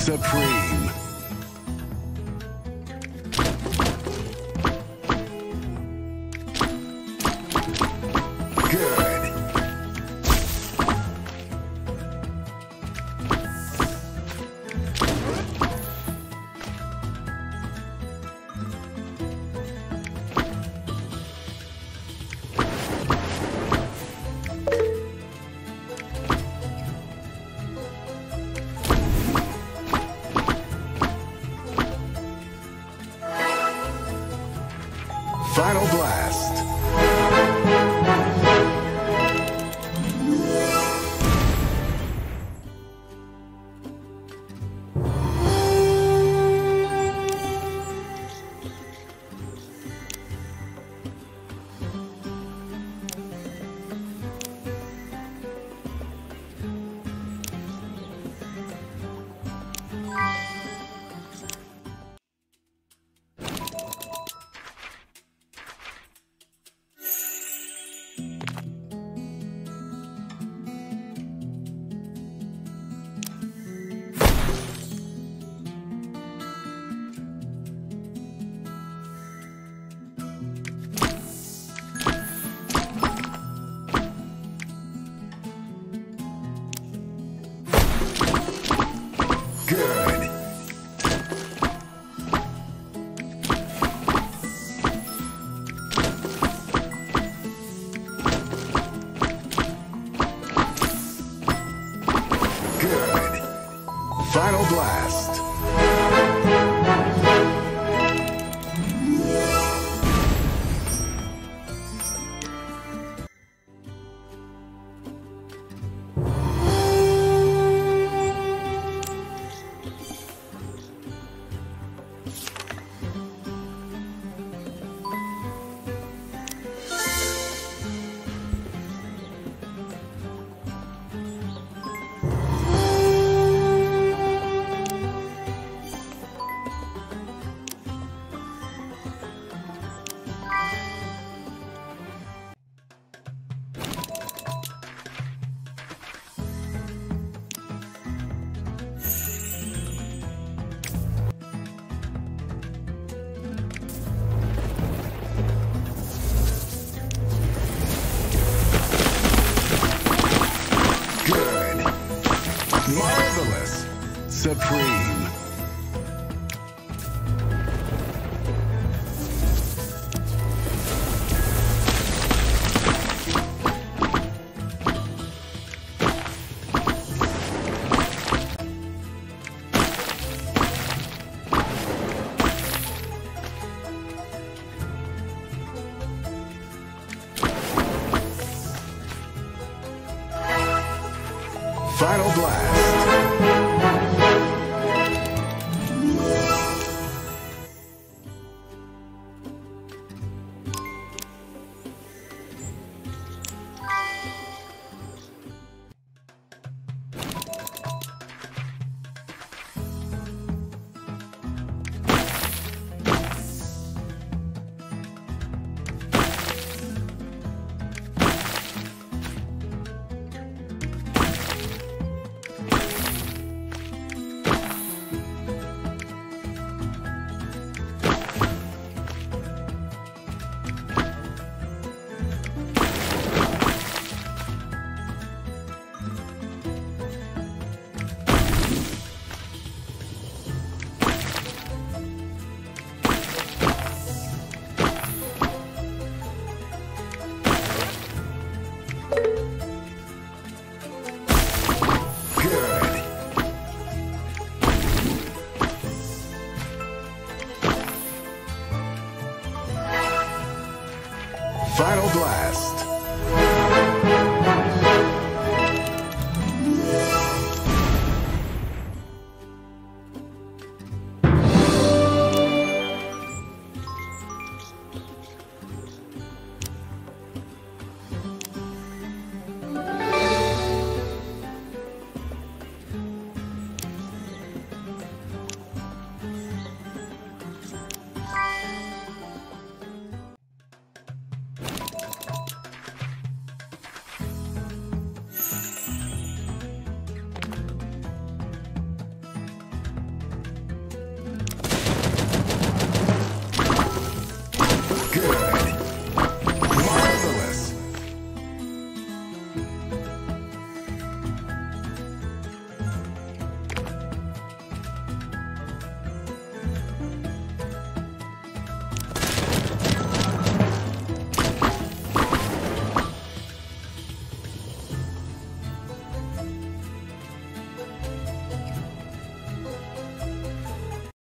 supreme. Good. Final blast. Final blast. Marvelous. Supreme. Final blast. Final blast.